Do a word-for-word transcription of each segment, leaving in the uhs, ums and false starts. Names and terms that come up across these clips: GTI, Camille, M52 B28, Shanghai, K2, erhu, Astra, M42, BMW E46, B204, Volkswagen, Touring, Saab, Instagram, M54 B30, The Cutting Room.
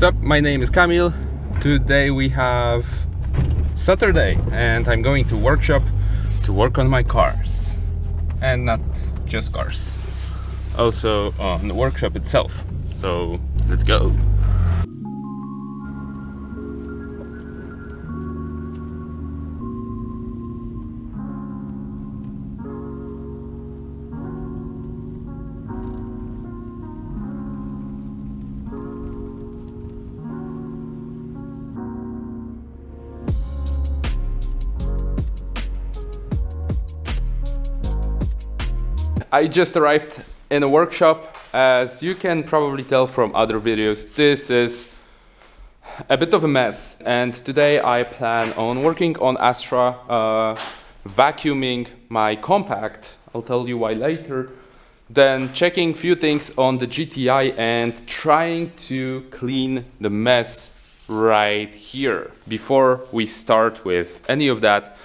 What's up? My name is Camille. Today we have Saturday and I'm going to workshop to work on my cars, and not just cars, also on the workshop itself. So let's go. I just arrived in a workshop. As you can probably tell from other videos, this is a bit of a mess, and today I plan on working on Astra, uh, vacuuming my Compact, I'll tell you why later, then checking few things on the G T I and trying to clean the mess right here. Before we start with any of that,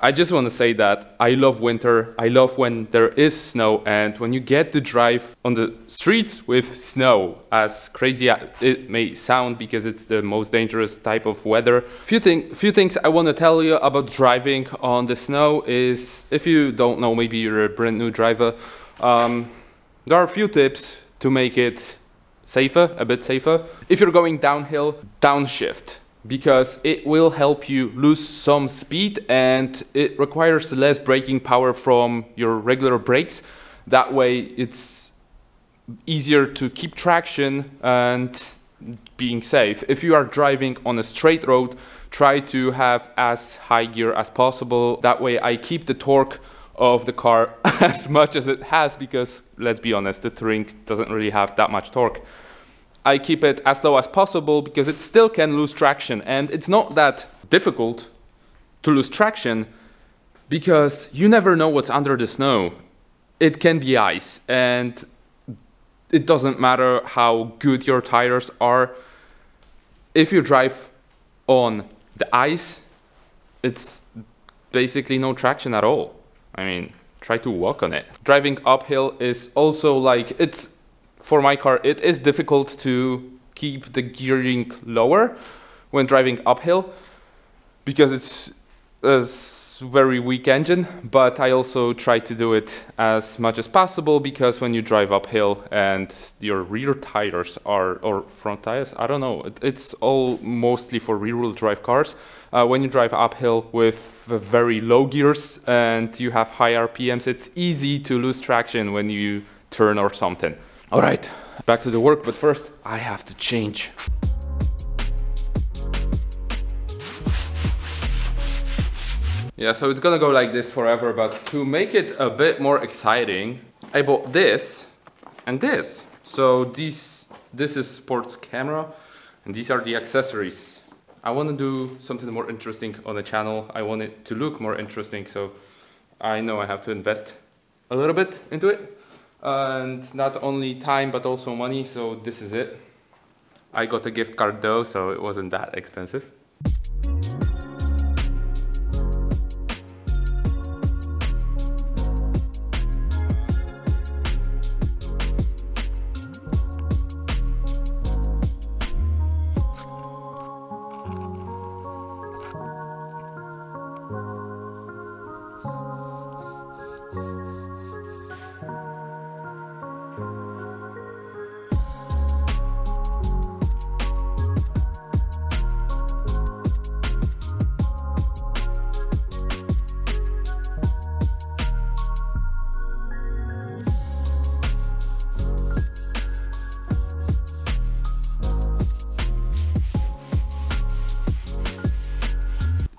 I just want to say that I love winter. I love when there is snow, and when you get to drive on the streets with snow, as crazy as it may sound, because it's the most dangerous type of weather. Few, thing, few things I want to tell you about driving on the snow is, if you don't know, maybe you're a brand new driver, um, there are a few tips to make it safer, a bit safer. If you're going downhill, downshift, because it will help you lose some speed and it requires less braking power from your regular brakes. That way it's easier to keep traction and being safe. If you are driving on a straight road, try to have as high gear as possible. That way I keep the torque of the car as much as it has, because let's be honest, the Touring doesn't really have that much torque. I keep it as low as possible because it still can lose traction, and it's not that difficult to lose traction because you never know what's under the snow. It can be ice, and it doesn't matter how good your tires are. If you drive on the ice, it's basically no traction at all. I mean, try to walk on it. Driving uphill is also like, it's for my car, it is difficult to keep the gearing lower when driving uphill because it's a very weak engine, but I also try to do it as much as possible, because when you drive uphill and your rear tires are, or front tires, I don't know, it's all mostly for rear wheel drive cars. Uh, when you drive uphill with very low gears and you have high R P Ms, it's easy to lose traction when you turn or something. All right, back to the work, but first I have to change. Yeah, so it's gonna go like this forever, but to make it a bit more exciting, I bought this and this. So these, this is sports camera, and these are the accessories. I wanna do something more interesting on the channel. I want it to look more interesting, so I know I have to invest a little bit into it. And not only time, but also money, so this is it. I got a gift card though, so it wasn't that expensive.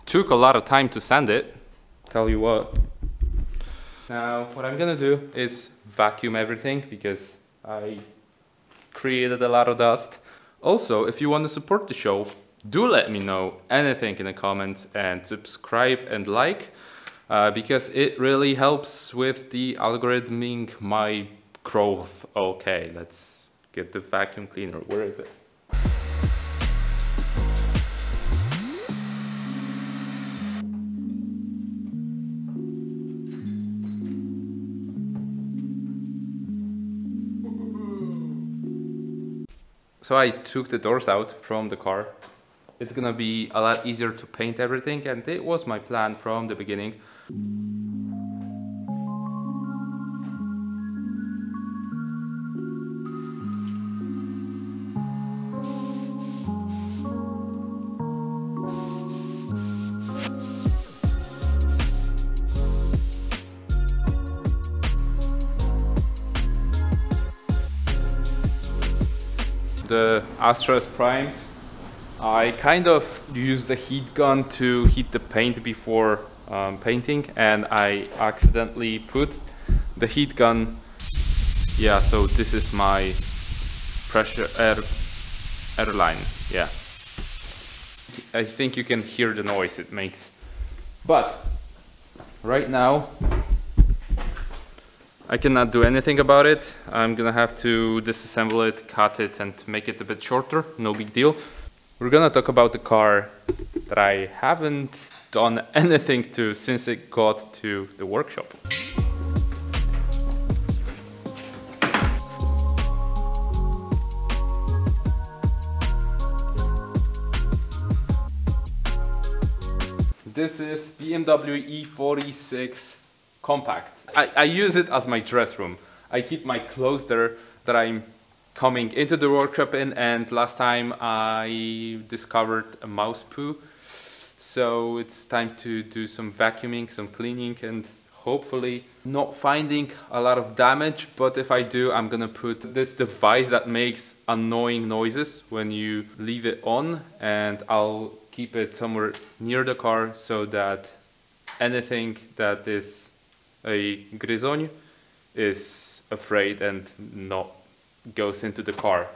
Took a lot of time to sand it, tell you what. Now what I'm gonna do is vacuum everything, because I created a lot of dust. Also, if you want to support the show, do let me know anything in the comments, and subscribe and like, uh, because it really helps with the algorithming my growth. Okay, let's get the vacuum cleaner. Where is it? So I took the doors out from the car. It's gonna be a lot easier to paint everything, and it was my plan from the beginning. The Astra is primed. I kind of used the heat gun to heat the paint before um, painting, and I accidentally put the heat gun. Yeah, so this is my pressure air, air line. Yeah, I think you can hear the noise it makes. But right now I cannot do anything about it. I'm gonna have to disassemble it, cut it, and make it a bit shorter. No big deal. We're gonna talk about the car that I haven't done anything to since it got to the workshop. This is B M W E forty-six Compact. I, I use it as my dress room. I keep my clothes there that I'm coming into the workshop in, and last time I discovered a mouse poo. So it's time to do some vacuuming, some cleaning, and hopefully not finding a lot of damage. But if I do, I'm gonna put this device that makes annoying noises when you leave it on, and I'll keep it somewhere near the car so that anything that is a gryzoń is afraid and not goes into the car.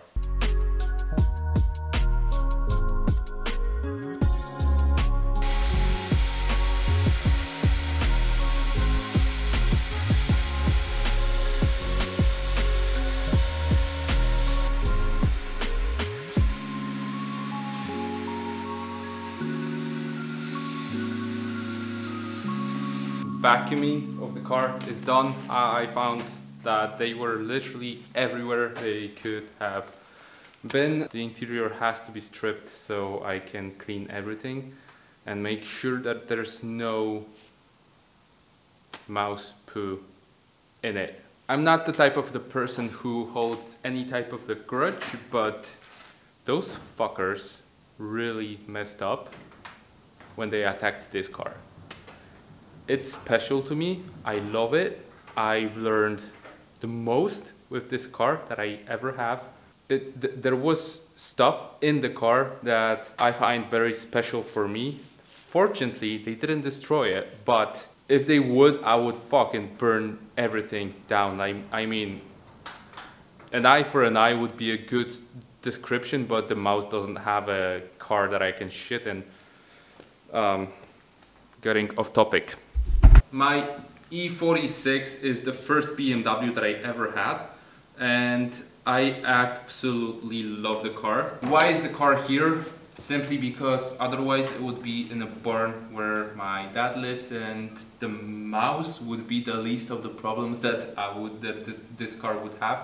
Vacuuming of the car is done. I found that they were literally everywhere they could have been. The interior has to be stripped so I can clean everything and make sure that there's no mouse poo in it. I'm not the type of the person who holds any type of the grudge, but those fuckers really messed up when they attacked this car. It's special to me. I love it. I've learned the most with this car that I ever have. It, th there was stuff in the car that I find very special for me. Fortunately, they didn't destroy it, but if they would, I would fucking burn everything down. I, I mean, an eye for an eye would be a good description, but the mouse doesn't have a car that I can shit in. Um, getting off topic. My E forty-six is the first B M W that I ever had, and I absolutely love the car. Why is the car here? Simply because otherwise it would be in a barn where my dad lives, and the mouse would be the least of the problems that I would that th this car would have.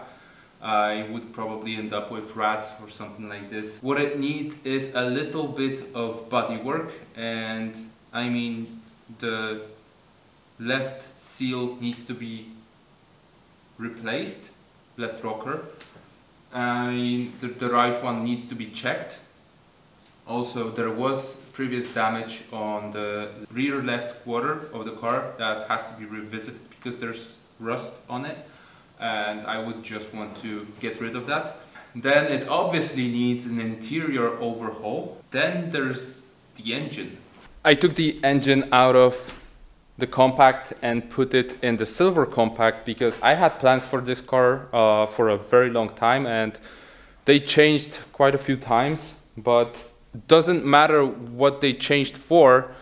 I would probably end up with rats or something like this. What it needs is a little bit of bodywork, and I mean the left seal needs to be replaced, left rocker. I, the, the right one needs to be checked. Also, there was previous damage on the rear left quarter of the car that has to be revisited because there's rust on it, and I would just want to get rid of that. Then it obviously needs an interior overhaul. Then there's the engine. I took the engine out of the Compact and put it in the silver Compact because I had plans for this car uh, for a very long time, and they changed quite a few times, but doesn't matter what they changed for,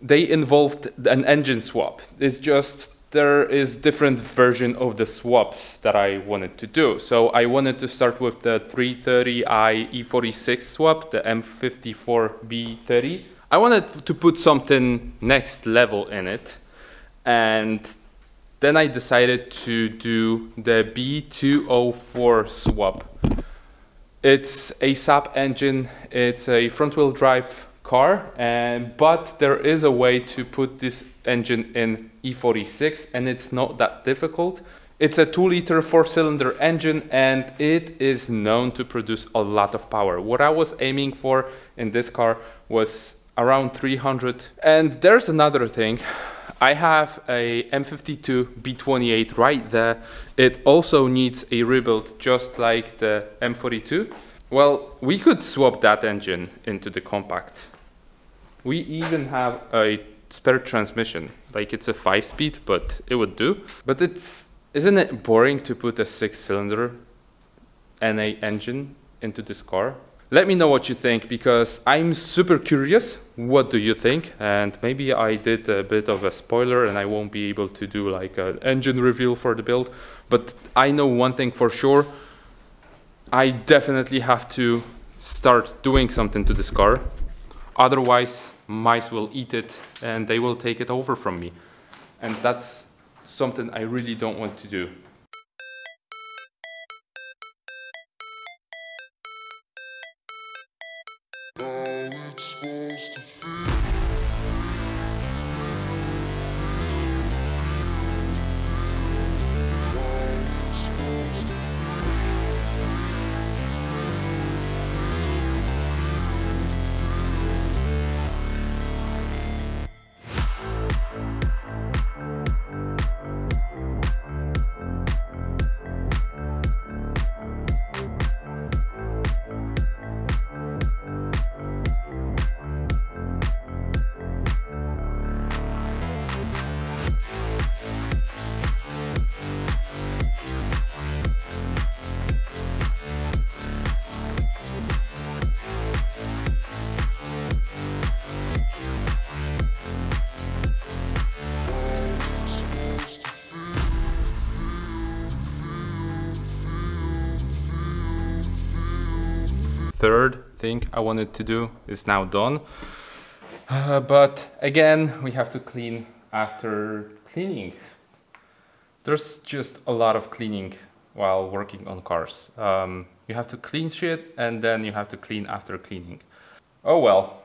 they involved an engine swap. It's just there is different version of the swaps that I wanted to do. So I wanted to start with the three thirty i E forty-six swap, the M fifty-four B thirty. I wanted to put something next level in it, and then I decided to do the B two oh four swap. It's a Saab engine, it's a front-wheel drive car, and, but there is a way to put this engine in E forty-six, and it's not that difficult. It's a two liter four cylinder engine, and it is known to produce a lot of power. What I was aiming for in this car was around three hundred. And there's another thing. I have a M fifty-two B twenty-eight right there. It also needs a rebuild just like the M forty-two. Well, we could swap that engine into the compact. We even have a spare transmission. Like, it's a five speed, but it would do. But it's, isn't it boring to put a six cylinder N A engine into this car? Let me know what you think, because I'm super curious. What do you think? And maybe I did a bit of a spoiler and I won't be able to do like an engine reveal for the build, but I know one thing for sure. I definitely have to start doing something to this car. Otherwise, mice will eat it and they will take it over from me. And that's something I really don't want to do. Third thing I wanted to do is now done, uh, but again we have to clean after cleaning. There's just a lot of cleaning while working on cars. Um, you have to clean shit, and then you have to clean after cleaning. Oh well.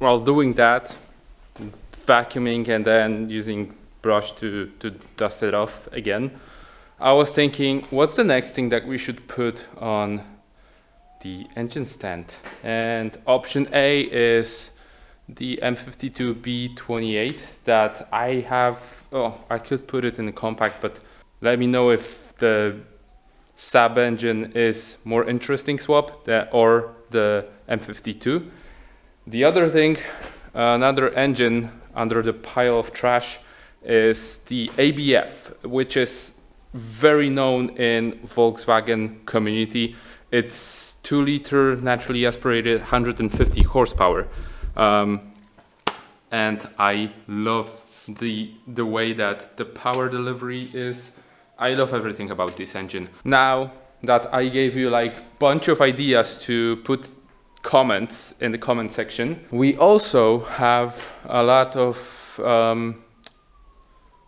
While doing that, vacuuming and then using brush to, to dust it off again, I was thinking, what's the next thing that we should put on the engine stand? And option A is the M fifty-two B twenty-eight that I have. Oh, I could put it in the compact, but let me know if the Saab engine is more interesting swap that, or the M fifty-two. The other thing, another engine under the pile of trash is the A B F, which is very known in Volkswagen community. It's two liter naturally aspirated one hundred fifty horsepower. Um, and I love the, the way that the power delivery is. I love everything about this engine. Now that I gave you like bunch of ideas to put comments in the comment section, we also have a lot of um,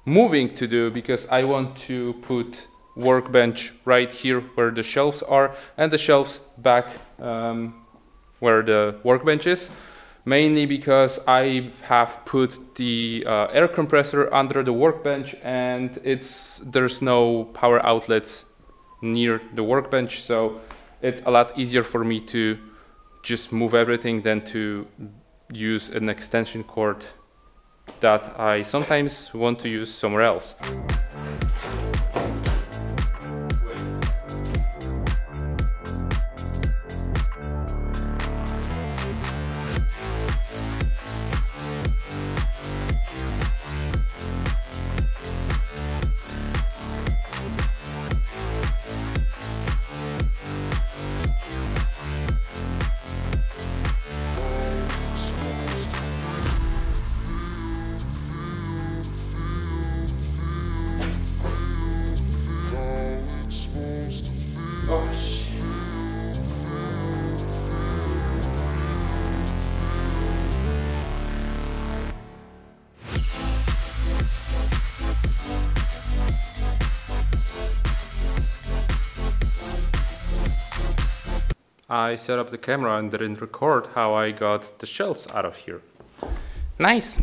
moving to do, because I want to put workbench right here where the shelves are, and the shelves back um, where the workbench is, mainly because I have put the uh, air compressor under the workbench, and it's there's no power outlets near the workbench, so it's a lot easier for me to just move everything than to use an extension cord that I sometimes want to use somewhere else. I set up the camera and didn't record how I got the shelves out of here. Nice!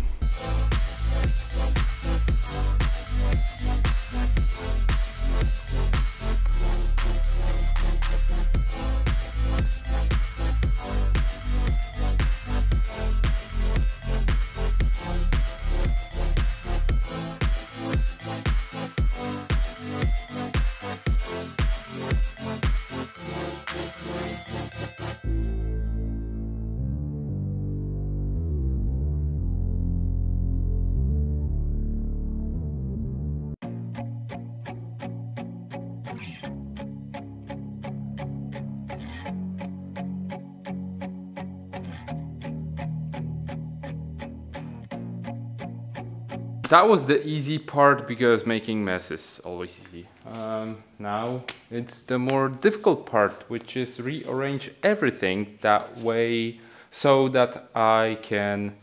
That was the easy part, because making mess is always easy. Um, now it's the more difficult part, which is rearrange everything that way so that I can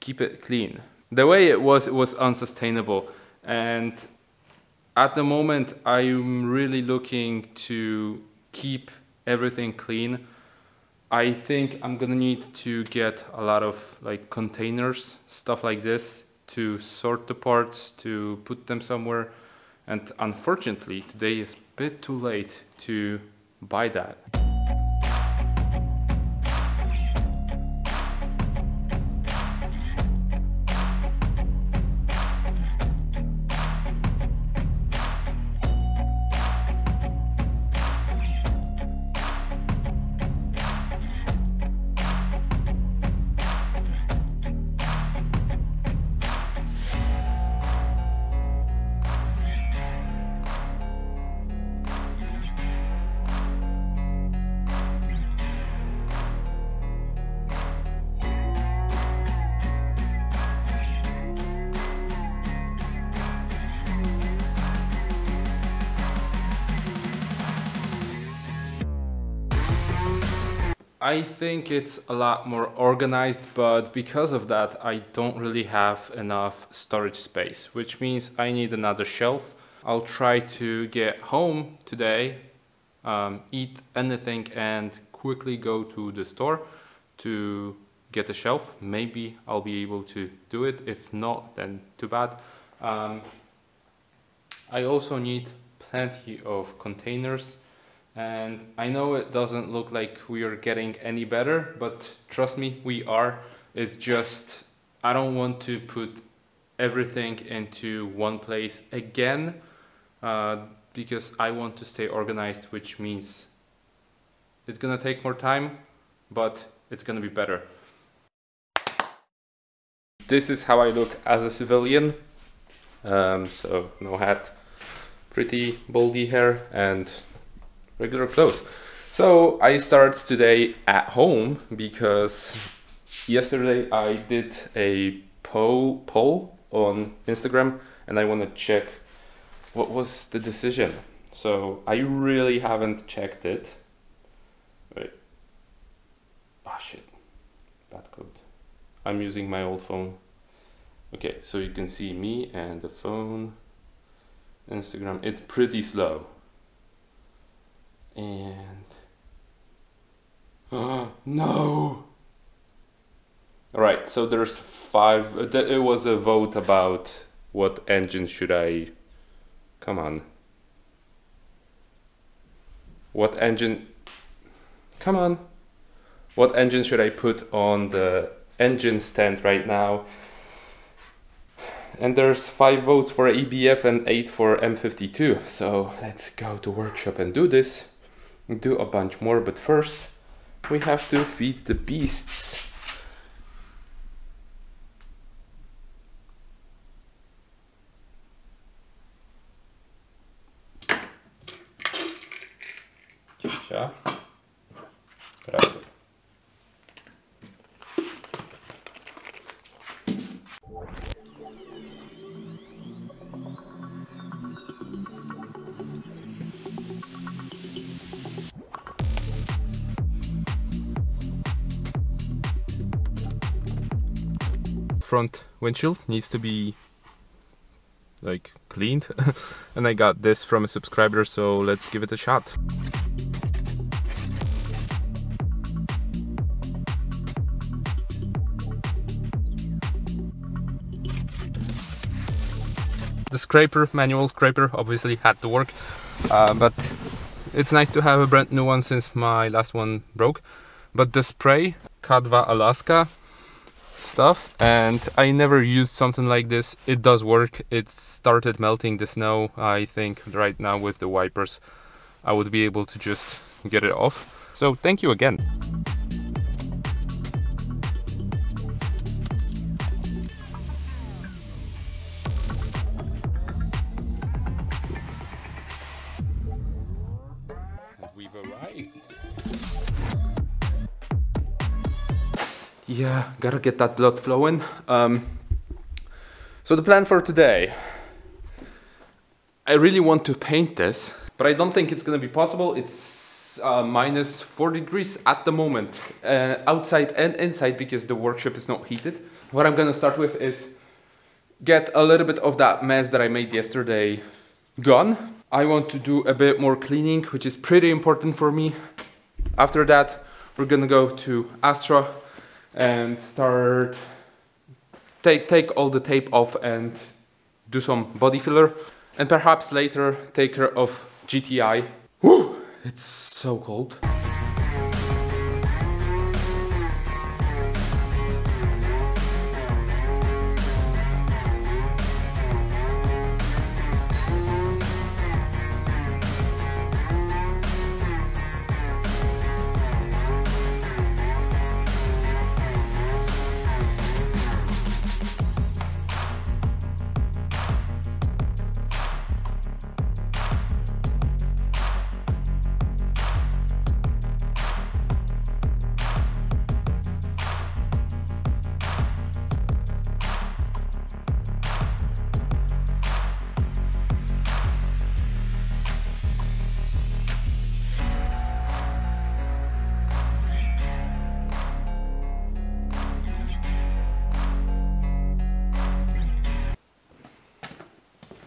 keep it clean. The way it was, it was unsustainable. And at the moment, I'm really looking to keep everything clean. I think I'm gonna need to get a lot of like containers, stuff like this, to sort the parts, to put them somewhere. And unfortunately, today is a bit too late to buy that. I think it's a lot more organized, but because of that I don't really have enough storage space, which means I need another shelf. I'll try to get home today, um, eat anything and quickly go to the store to get a shelf. Maybe I'll be able to do it. If not, then too bad. Um, I also need plenty of containers. And I know it doesn't look like we are getting any better, but trust me, we are. It's just, I don't want to put everything into one place again, uh, because I want to stay organized, which means it's gonna take more time, but it's gonna be better. This is how I look as a civilian. Um, so no hat, pretty baldy hair, and regular clothes. So I start today at home, because yesterday I did a poll poll on Instagram and I want to check what was the decision. So I really haven't checked it. Wait. Ah, shit. Bad code. I'm using my old phone. Okay, so you can see me and the phone. Instagram, it's pretty slow. And oh, no. All right, so there's five. It was a vote about what engine should I, come on. What engine, come on. What engine should I put on the engine stand right now? And there's five votes for A B F and eight for M fifty-two. So let's go to workshop and do this. Do a bunch more, but first we have to feed the beasts. Ciao. Bravo. Front windshield needs to be like cleaned and I got this from a subscriber, so let's give it a shot. The scraper, manual scraper, obviously had to work, uh, but it's nice to have a brand new one since my last one broke. But the spray, K two Alaska stuff, and I never used something like this. It does work. It started melting the snow. I think right now with the wipers I would be able to just get it off. So thank you again. Yeah, gotta get that blood flowing. Um, so the plan for today, I really want to paint this, but I don't think it's gonna be possible. It's uh, minus forty degrees at the moment, uh, outside and inside, because the workshop is not heated. What I'm gonna start with is get a little bit of that mess that I made yesterday gone. I want to do a bit more cleaning, which is pretty important for me. After that, we're gonna go to Astra and start take take all the tape off and do some body filler, and perhaps later take care of G T I. Woo! It's so cold.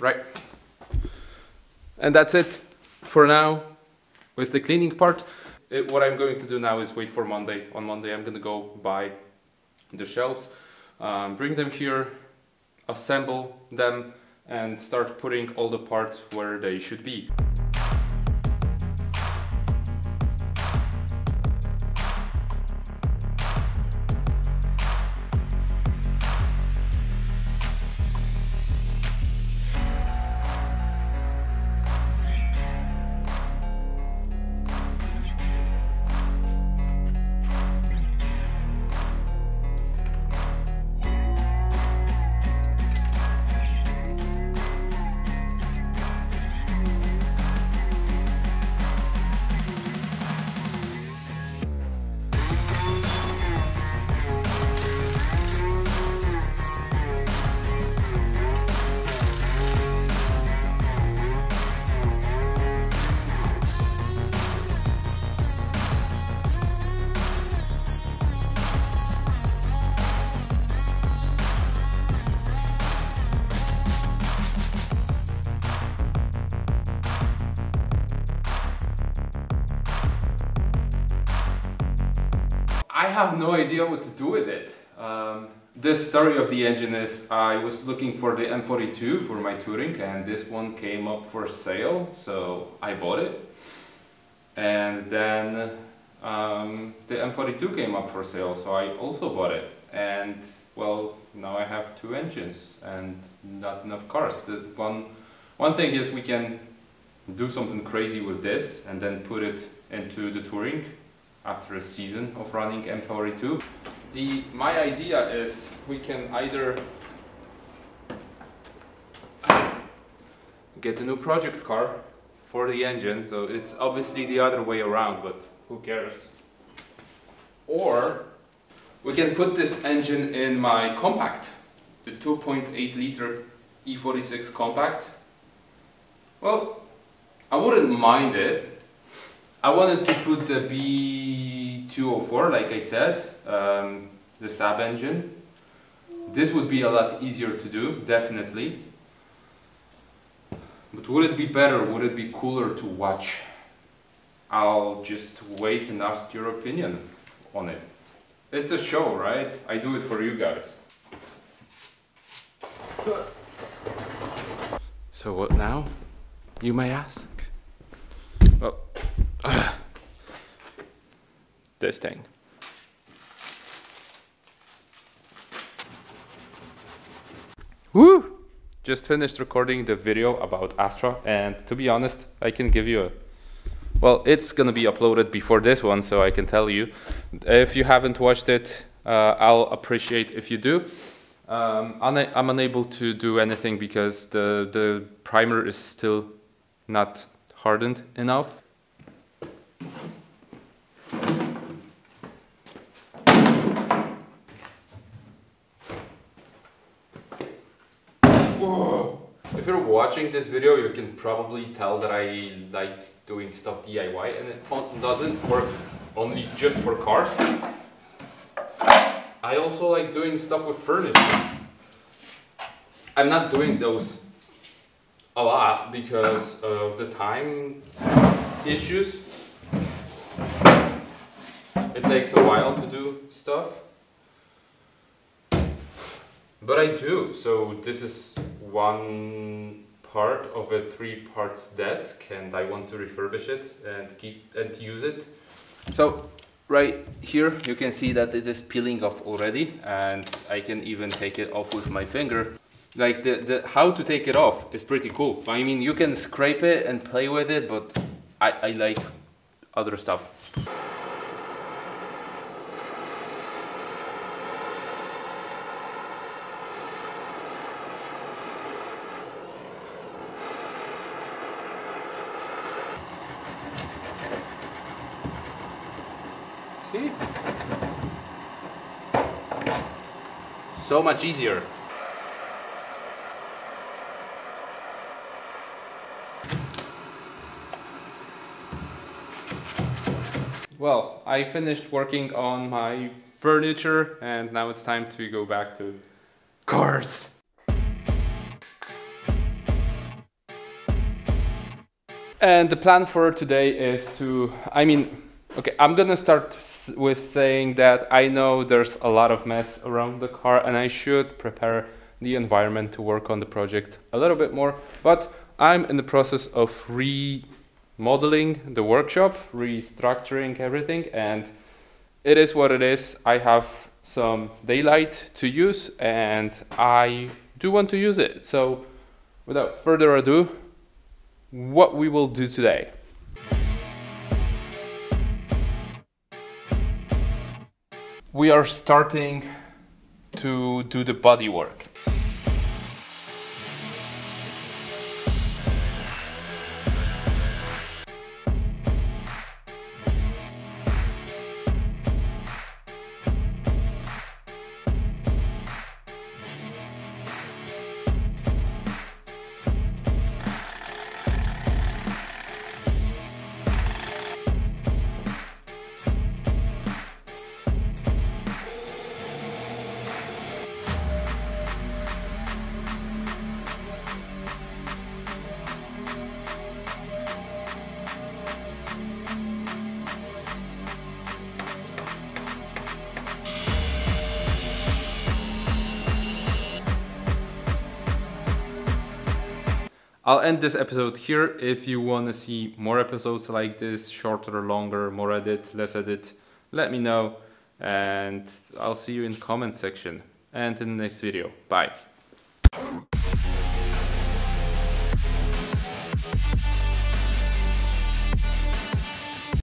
Right, and that's it for now with the cleaning part. It, what I'm going to do now is wait for Monday. On Monday I'm gonna go buy the shelves, um, bring them here, assemble them, and start putting all the parts where they should be. I have no idea what to do with it. Um, the story of the engine is I was looking for the M forty-two for my Touring, and this one came up for sale, so I bought it. And then um, the M forty-two came up for sale, so I also bought it. And well, now I have two engines and not enough cars. The one, one thing is we can do something crazy with this and then put it into the Touring after a season of running M forty-two. The, my idea is we can either get a new project car for the engine, so it's obviously the other way around, but who cares? Or we can put this engine in my Compact, the two point eight liter E forty-six Compact. Well, I wouldn't mind it. I wanted to put the B two oh four, like I said, um, the Saab engine. This would be a lot easier to do, definitely. But would it be better? Would it be cooler to watch? I'll just wait and ask your opinion on it. It's a show, right? I do it for you guys. So what now, you may ask? Well, uh, this thing. Woo! Just finished recording the video about Astra, and to be honest, I can give you a... Well, it's gonna be uploaded before this one, so I can tell you. If you haven't watched it, uh, I'll appreciate if you do. Um, I'm unable to do anything because the, the primer is still not hardened enough. Whoa. If you're watching this video, you can probably tell that I like doing stuff D I Y, and it doesn't work only just for cars. I also like doing stuff with furniture. I'm not doing those a lot because of the time issues. It takes a while to do stuff. But I do, so this is one part of a three parts desk, and I want to refurbish it and keep and use it. So right here you can see that it is peeling off already, and I can even take it off with my finger. Like the, the how to take it off is pretty cool. I mean, you can scrape it and play with it, but I, I like other stuff. So much easier. Well, I finished working on my furniture, and now it's time to go back to cars. And the plan for today is to, I mean, okay, I'm gonna start with saying that I know there's a lot of mess around the car, and I should prepare the environment to work on the project a little bit more, but I'm in the process of remodeling the workshop, restructuring everything, and it is what it is. I have some daylight to use, and I do want to use it. So without further ado, what we will do today. We are starting to do the bodywork. I'll end this episode here. If you want to see more episodes like this, shorter, longer, more edit, less edit, let me know, and I'll see you in the comment section and in the next video. Bye.